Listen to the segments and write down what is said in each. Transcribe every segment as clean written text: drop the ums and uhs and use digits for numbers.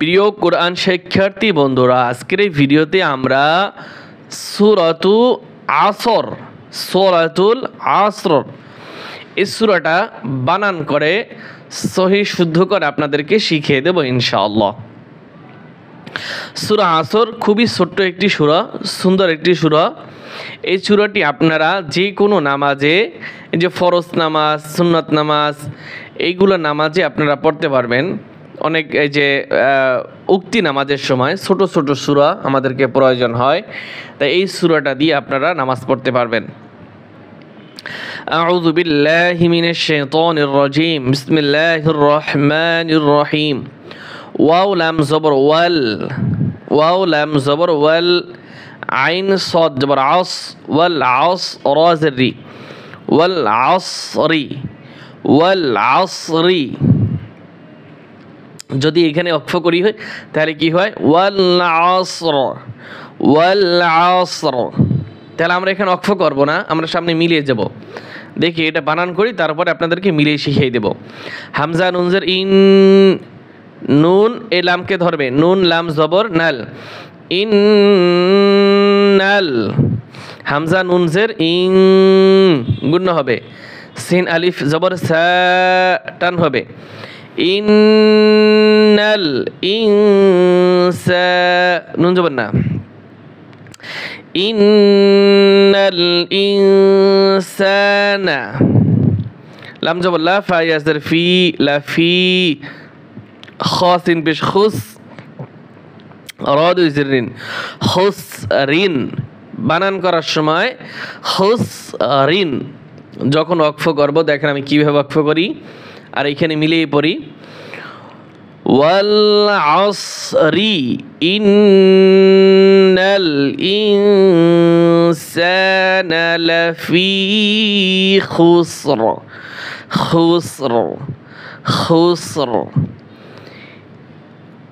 প্রিয় কোরআন শিক্ষার্থী বন্ধুরা, আজকের এই ভিডিওতে আমরা সূরাতুল আসর এই সূরাটা বানান করে সহি শুদ্ধ করে আপনাদেরকে শিখিয়ে দেব ইনশাআল্লাহ। সূরা আসর খুবই ছোট্ট একটি সূরা, সুন্দর একটি সূরা। এই সূরাটি আপনারা যে কোনো নামাজে, যে ফরজ নামাজ, সুন্নত নামাজ, এইগুলো নামাজে আপনারা পড়তে পারবেন। অনেক এই যে উক্তি নামাজের সময় ছোট ছোট সূরা আমাদেরকে প্রয়োজন হয়, তাই এই সূরাটা দিয়ে আপনারা নামাজ পড়তে পারবেন। আউযুবিল্লাহি মিনাশ শাইতানির রাজিম, বিসমিল্লাহির রহমানির রহিম। ওয়াও লাম জবর ওয়াল, ওয়াও লাম জবর ওয়াল, আইন সাদ জবর আস, ওয়াল আস রাজরি, ওয়াল আসরি, ওয়াল আসরি। যদি এখানে ওয়াকফ করি হয় তাহলে কি হয়? ওয়াল আসর, ওয়াল আসর। তাহলে আমরা এখানে ওয়াকফ করব না, আমরা সামনে মিলিয়ে যাব। দেখি এটা বানান করি, তারপরে আপনাদেরকে মিলিয়ে শিখিয়ে দেব। হামজা নুনজের ইন, নুন এ লামকে ধরবে, নুন লাম জবর নাল, ইন নাল। হামজা নুনজের ইং গুণ হবে, সিন আলিফ জবর সা টান হবে, ইন্নাল ইনসানা, নুন জবর না, ইন্নাল ইনসানা। লাম জবর লা, ফা ইয়াজদার ফি, লাফি, খাসিন পেশ খুস, রাদু জিরিন খুস রিন। বানান করার সময় খুস রিন যখন ওয়াকফ করব, দেখেন আমি কিভাবে ওয়াকফ করি আর এখানে মিলিয়ে পড়ি। ওয়াল আসরি ইন্নাল ইনসানা লাফি খুসর, খুসর, খুসর।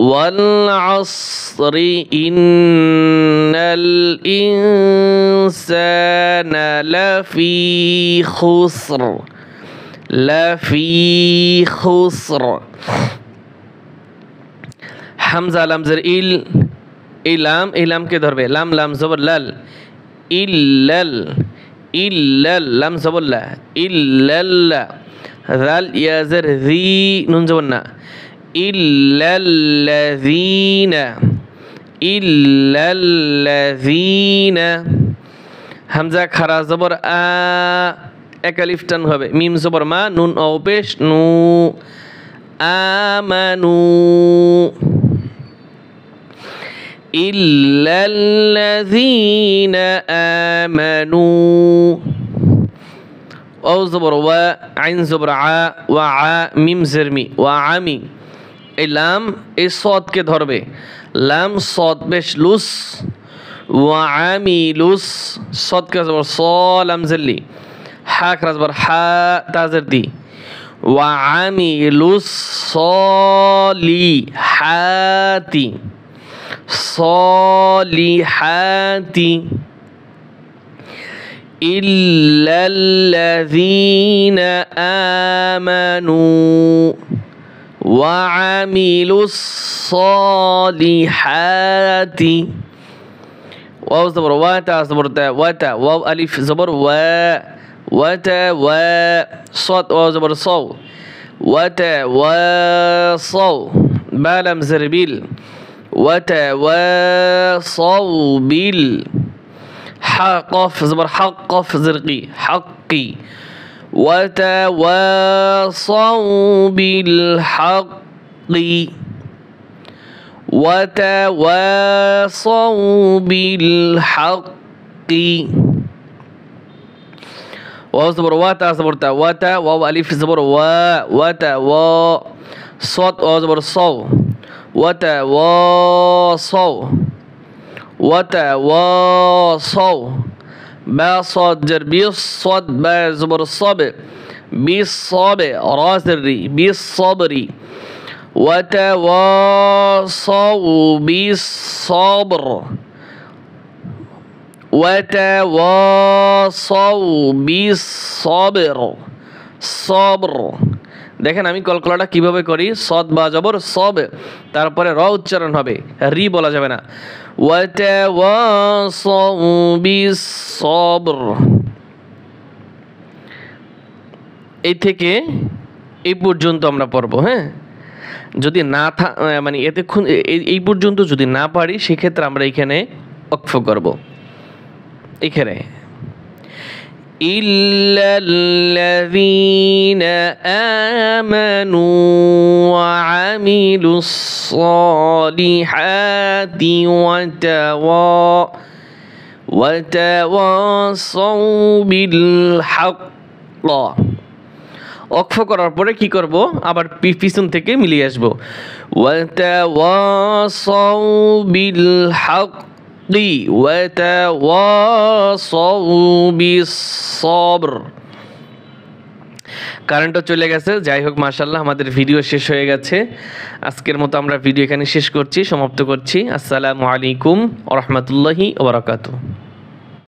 ওয়াল আসরি ইন্নাল ইনসানা লাফি খুসর, লাফি খুসর। হামজা লামজের ইল, ইলাম ইলামকে ধরবে, লাম লাম জবর লাল, ইল্লাল, ইল্লাল, লাম জবর লা, ইল্লাল্লা। রাল ইয়াজের জি, নুন জবর না, ইল্লাল্লাজিনা, ইল্লাল্লাজিনা। হামজা খারা জবর আ, একালিফ টান হবে, মিম জবর মা, নুন অপেশ নু, আমানু। ইল্লাল্লাযীনা আমানু, ওয়াও জবর ওয়া, আইন জবর আ, ওয়া আ, মিম জেরমি, ওয়া আমি। এই লাম এই সদকে ধরবে, লাম সদ বেশ লুস, ওয়া আমিলুস, সদকে জবর স, লাম জেল্লি, হা খাজবর হা, তাজের দি, ওয়া আমিলুস সলিহাতি, সলিহাতি। ইল্লাল্লাযীনা আমানু ওয়া আমিলুস সলিহাতি, ওয়াও জবর ওয়া, তা জবর তা, ওয়া তা, ওয়াও আলিফ জবর ওয়া, ওয়া ওয়াও জবর ওয়া, তা জবর তা, ওয়া তা, ওয়াও আলিফ জবর ওয়া, ওয়া তা ওয়া, সাদ ওয়া জবর সাও, ওয়া তা ওয়া সাও, ওয়া তা ওয়া সাও। বা সাদ জের বিস, সাদ বা জবর সাব, বিস সাবে রা জের রি, বিস সাবরি, ওয়া তা ওয়া সাও বিস সাবর, ওয়াতাওয়াসাও বিস সাবর, সাবর। দেখেন আমি কলকলাটা কিভাবে করি, সদ বা জবর সব, তারপরে র উচ্চারণ হবে, রি বলা যাবে না। তাওয়াসাও বিস সাবর, এই থেকে এই পর্যন্ত আমরা পড়ব। হ্যাঁ, যদি না মানে এতক্ষণ এই পর্যন্ত যদি না পারি সেক্ষেত্রে আমরা এখানে ওয়াকফ করব। এখানে ইল্লাল্লাজিনা আমানু ওয়া আমিলুস সালিহাতি ওয়া তাওয়াসাও বিল হাক্কি। ওয়াকফ করার পরে কি করব, আবার পিছন থেকে মিলিয়ে আসবো। ওয়া তাওয়াসাও বিল হাক্কি ওয়া তাওয়াসাউ বিস সাবর। কারেন্টও চলে গেছে, যাই হোক মাশাআল্লাহ আমাদের ভিডিও শেষ হয়ে গেছে। আজকের মতো আমরা ভিডিও এখানে শেষ করছি, সমাপ্ত করছি। আসসালামু আলাইকুম ওয়া রাহমাতুল্লাহি ওয়া বারাকাতুহু।